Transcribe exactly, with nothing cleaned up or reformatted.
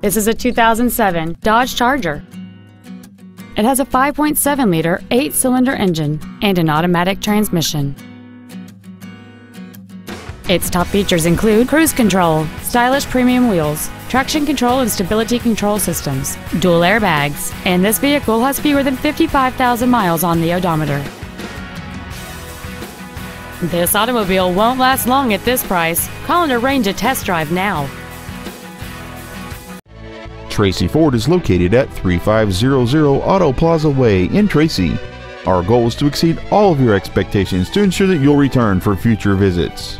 This is a two thousand seven Dodge Charger. It has a five point seven liter eight-cylinder engine and an automatic transmission. Its top features include cruise control, stylish premium wheels, traction control and stability control systems, dual airbags, and this vehicle has fewer than fifty-five thousand miles on the odometer. This automobile won't last long at this price. Call and arrange a test drive now. Tracy Ford is located at thirty-five hundred Auto Plaza Way in Tracy. Our goal is to exceed all of your expectations to ensure that you'll return for future visits.